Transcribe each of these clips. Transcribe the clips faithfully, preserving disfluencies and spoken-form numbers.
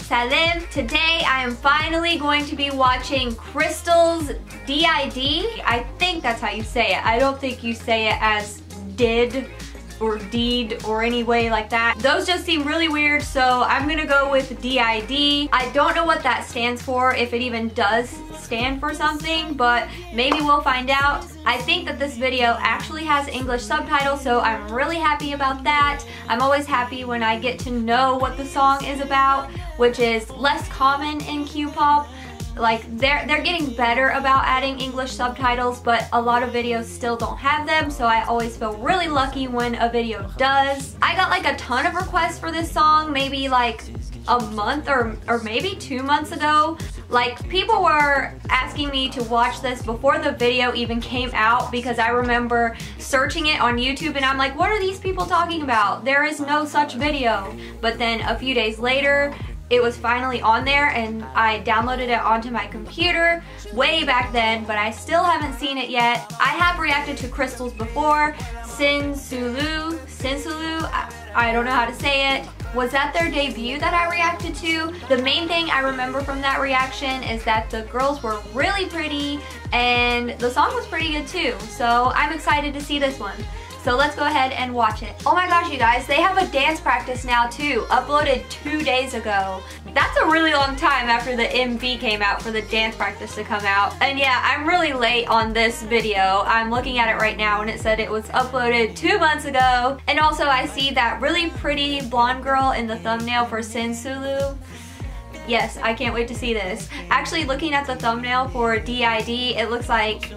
Salim. Today I am finally going to be watching Crystals D I D. I think that's how you say it. I don't think you say it as did or deed or any way like that. Those just seem really weird, so I'm gonna go with D I D. I don't know what that stands for, if it even does stand for something, but maybe we'll find out. I think that this video actually has English subtitles, so I'm really happy about that. I'm always happy when I get to know what the song is about, which is less common in Q-pop. Like, they're, they're getting better about adding English subtitles, but a lot of videos still don't have them, so I always feel really lucky when a video does. I got like a ton of requests for this song, maybe like a month or, or maybe two months ago. Like, people were asking me to watch this before the video even came out, because I remember searching it on YouTube and I'm like, what are these people talking about? There is no such video. But then a few days later, it was finally on there and I downloaded it onto my computer way back then, but I still haven't seen it yet. I have reacted to Crystals before. Sen Sulu, Sen Sulu, I, I don't know how to say it. Was that their debut that I reacted to? The main thing I remember from that reaction is that the girls were really pretty and the song was pretty good too, so I'm excited to see this one. So let's go ahead and watch it. Oh my gosh, you guys, they have a dance practice now too, uploaded two days ago. That's a really long time after the M V came out for the dance practice to come out. And yeah, I'm really late on this video. I'm looking at it right now and it said it was uploaded two months ago. And also I see that really pretty blonde girl in the thumbnail for Sen Sulu. Yes, I can't wait to see this. Actually, looking at the thumbnail for D I D, it looks like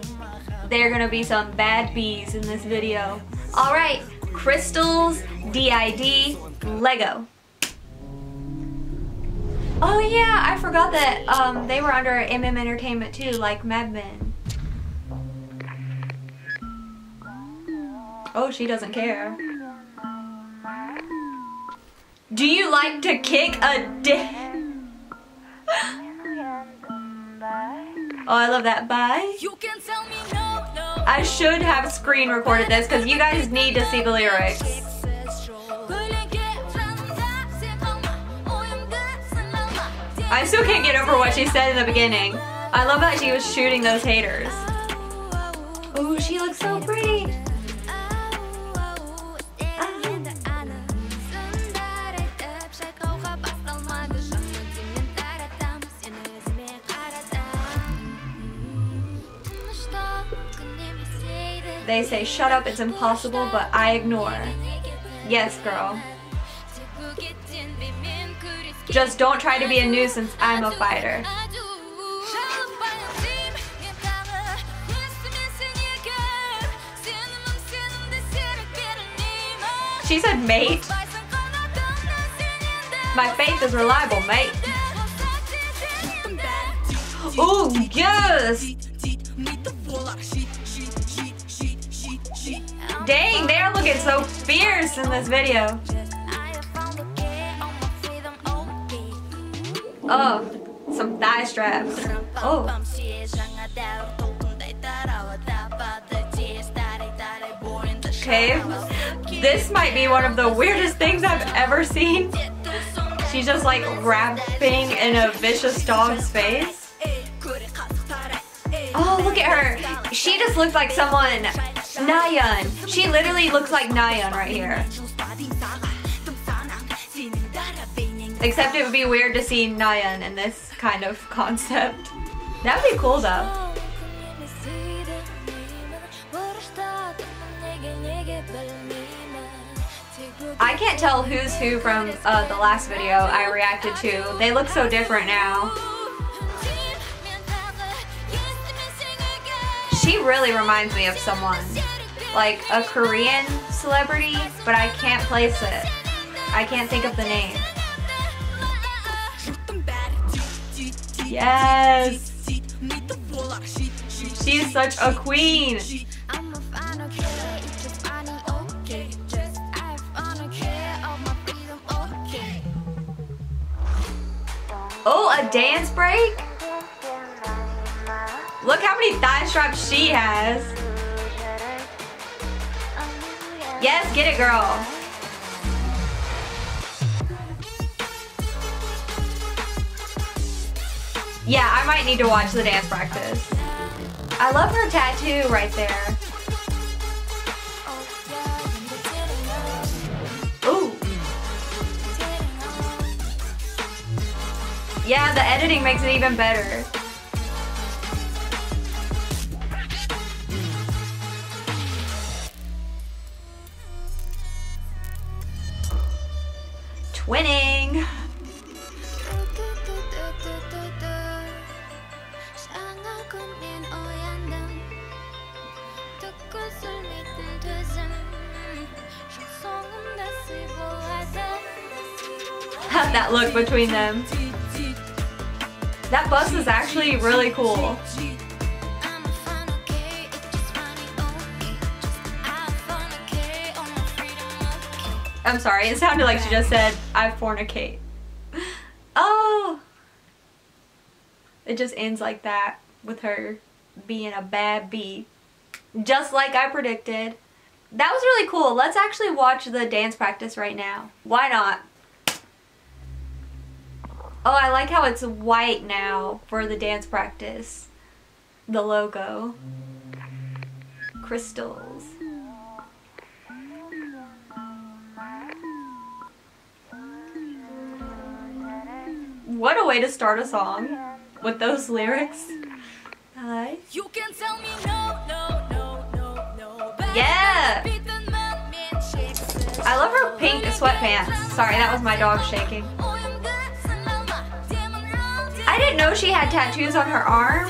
they're gonna be some bad bees in this video. Alright, Crystals, D I D, Lego. Oh yeah, I forgot that um, they were under M and M Entertainment too, like Mad Men. Oh, she doesn't care. Do you like to kick a dick? Oh, I love that. Bye. You can tell me no. I should have screen recorded this because you guys need to see the lyrics. I still can't get over what she said in the beginning. I love how she was shooting those haters. Oh, she looks so pretty. They say, shut up, it's impossible, but I ignore. Yes, girl. Just don't try to be a nuisance, I'm a fighter. She said mate. My faith is reliable, mate. Oh, yes! Dang, they are looking so fierce in this video. Oh, some thigh straps. Oh. Okay, this might be one of the weirdest things I've ever seen. She's just like rapping in a vicious dog's face. Oh, look at her. She just looks like someone. Nayeon. She literally looks like Nayeon right here. Except it would be weird to see Nayeon in this kind of concept. That would be cool though. I can't tell who's who from uh, the last video I reacted to. They look so different now. She really reminds me of someone, like a Korean celebrity, but I can't place it. I can't think of the name. Yes! She is such a queen! Oh, a dance break? Look how many thigh straps she has. Yes, get it, girl. Yeah, I might need to watch the dance practice. I love her tattoo right there. Ooh. Yeah, the editing makes it even better. Twinning. That look between them. That bus is actually really cool. I'm sorry, it sounded like she just said, I fornicate. Oh! It just ends like that, with her being a bad bee. Just like I predicted. That was really cool. Let's actually watch the dance practice right now. Why not? Oh, I like how it's white now for the dance practice. The logo. Crystals. What a way to start a song with those lyrics. Hi. You can tell me no, no, no, no, no. Yeah. I love her pink sweatpants. Sorry, that was my dog shaking. I didn't know she had tattoos on her arm.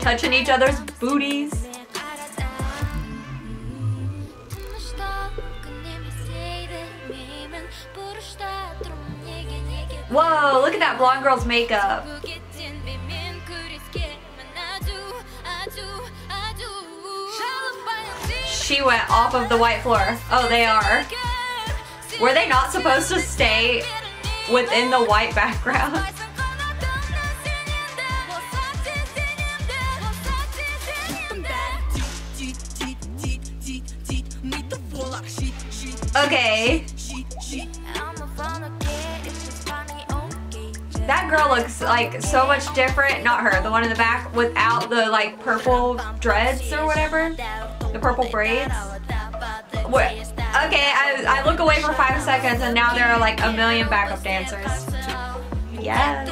Touching each other's booties. Whoa, look at that blonde girl's makeup. She went off of the white floor. Oh, they are. Were they not supposed to stay within the white background? Okay. That girl looks like so much different, not her, the one in the back without the like purple dreads or whatever, the purple braids. What? Okay, I, I look away for five seconds and now there are like a million backup dancers. Yes.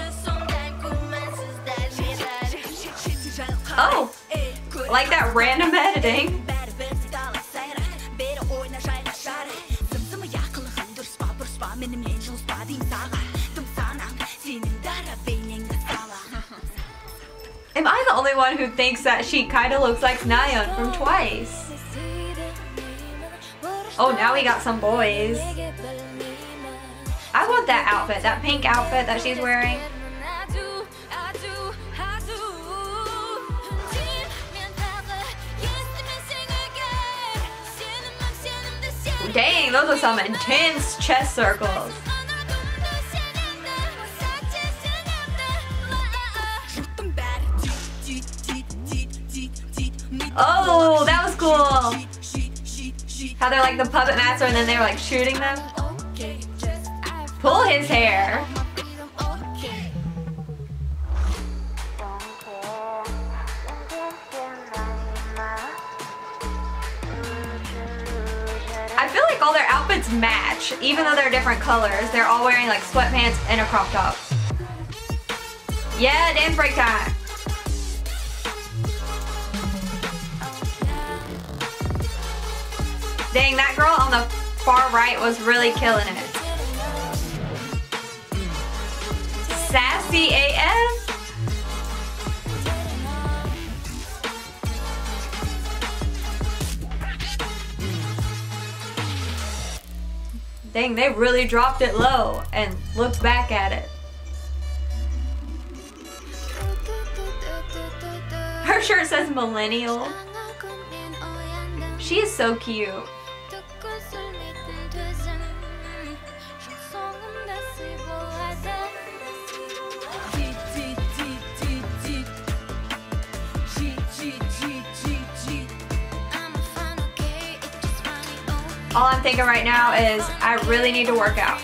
Oh, like that random editing. Am I the only one who thinks that she kind of looks like Nayeon from Twice? Oh, now we got some boys. I want that outfit, that pink outfit that she's wearing. Dang, those are some intense chest circles. Oh, that was cool. How they're like the puppet master and then they were like shooting them. Pull his hair. I feel like all their outfits match, even though they're different colors. They're all wearing like sweatpants and a crop top. Yeah, dance break time. Dang, that girl on the far right was really killing it. Sassy A F. Dang, they really dropped it low and looked back at it. Her shirt says millennial. She is so cute. All I'm thinking right now is I really need to work out.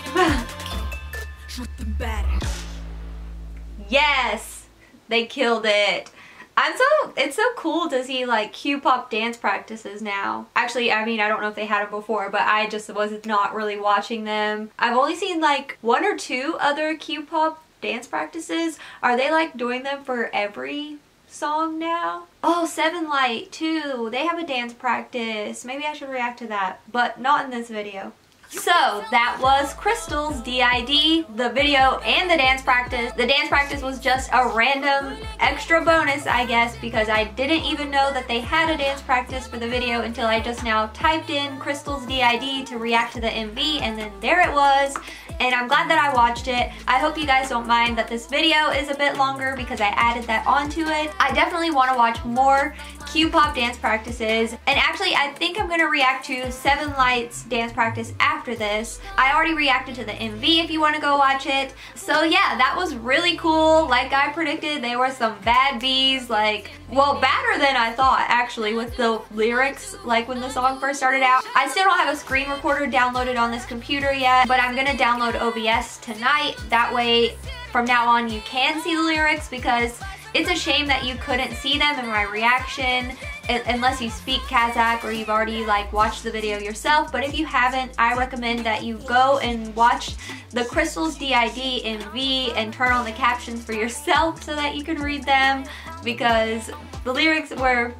Yes, they killed it. I'm so, it's so cool to see like Q-pop dance practices now. Actually, I mean, I don't know if they had it before, but I just was not really watching them. I've only seen like one or two other Q-pop dance practices. Are they like doing them for every song now? Oh, Seven Light too. They have a dance practice. Maybe I should react to that, but not in this video. So that was Crystals D I D, the video and the dance practice. The dance practice was just a random extra bonus, I guess, because I didn't even know that they had a dance practice for the video until I just now typed in Crystals D I D to react to the M V, and then there it was. And I'm glad that I watched it. I hope you guys don't mind that this video is a bit longer because I added that onto it. I definitely want to watch more Q-pop dance practices. And actually, I think I'm going to react to Seven Light's dance practice after this. I already reacted to the M V if you want to go watch it. So yeah, that was really cool. Like I predicted, they were some bad bees. Like, well, badder than I thought, actually, with the lyrics, like when the song first started out. I still don't have a screen recorder downloaded on this computer yet, but I'm going to download O B S tonight. That way from now on you can see the lyrics, because it's a shame that you couldn't see them in my reaction unless you speak Kazakh or you've already like watched the video yourself. But if you haven't, I recommend that you go and watch the Crystals D I D M V and turn on the captions for yourself so that you can read them, because the lyrics were...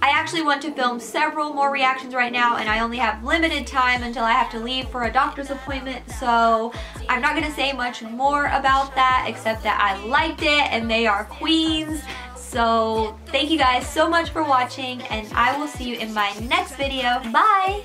I actually want to film several more reactions right now, and I only have limited time until I have to leave for a doctor's appointment, so I'm not going to say much more about that except that I liked it and they are queens. So thank you guys so much for watching, and I will see you in my next video. Bye!